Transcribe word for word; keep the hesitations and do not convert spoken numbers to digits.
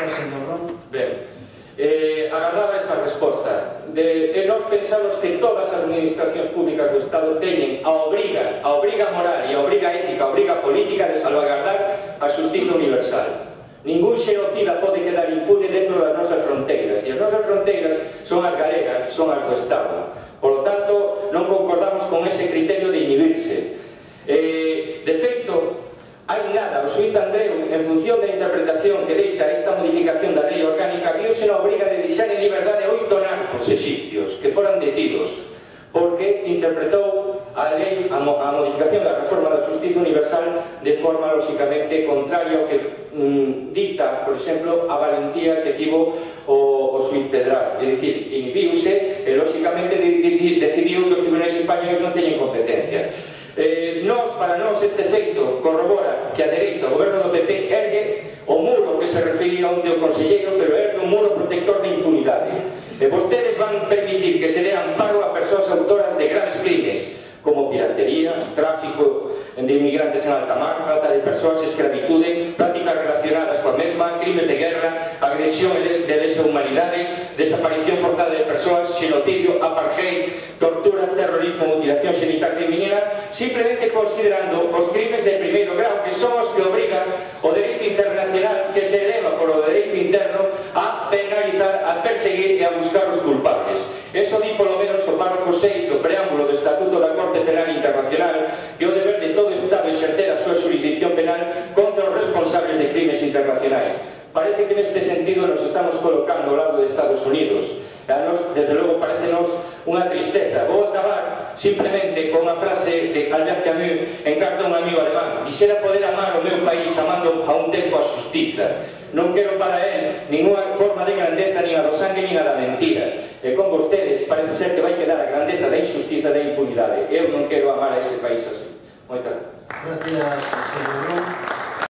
ao señor Ron. Ben, agardaba esa resposta. E nós pensamos que todas as administracións públicas do Estado teñen a obriga, a obriga moral e a obriga ética, a obriga política de salvaguardar a xustiza universal. Ningún xenocida pode quedar impune dentro das nosas fronteiras, e as nosas fronteiras son as galegas, son as do Estado. Por lo tanto, non concordamos con ese criterio de inhibirse. De feito, hai nada, o Suiza Andreu, en función da interpretación que deita esta modificación da lei orgánica, Biuse na obriga de deixar en liberdade oito narcos exipcios que foran detidos, porque interpretou a lei, a modificación da reforma da Xustiza Universal de forma, lóxicamente, contraria ao que dita, por exemplo, a Valentía que tivo o Suiza Pedra. É dicir, inhibiuse e, lóxicamente, decidiu que os tribunais españoles non teñen competencia. Nos, para nós, este efecto corrobora que a dereita, o goberno do P P, ergue o muro que se refería onde o conselleiro, pero ergue un muro protector de impunidade. E vostedes van permitir que se dé amparo a persoas autoras de graves crimes como piratería, tráfico de inmigrantes en alta mar, trata de persoas, escravitude, prácticas relacionadas coa mesma, crimes de guerra, agresión de lesa humanidade, desaparición forzada de persoas, xenocidio, apartheid, tortura, terrorismo, mutilación xenital feminina, simplemente considerando os crimes de primeiro grau que son os que obrigan o dereito internacional que se eleva polo dereito interno a penalizar, a perseguir e a buscar os culpables. Eso di polo menos o párrafo seis do preámbulo do Estatuto da Corte Penal Internacional, que o deber de todo Estado exercer a súa xurisdicción penal contra os responsables de crimes internacionais. Parece que neste sentido nos estamos colocando ao lado de Estados Unidos. Desde logo parecenos unha tristeza. Vou acabar simplemente con unha frase de Albert Camus en carta a un amigo alemán: quixera poder amar o meu país amando a un tempo a xustiza. Non quero para él ninguna forma de grandeza, nin a do sangue, nin a da mentira. E con vostedes parece ser que vai quedar a grandeza da injustiza, da impunidade. Eu non quero amar a ese país así. Moitas gracias, señor Ron.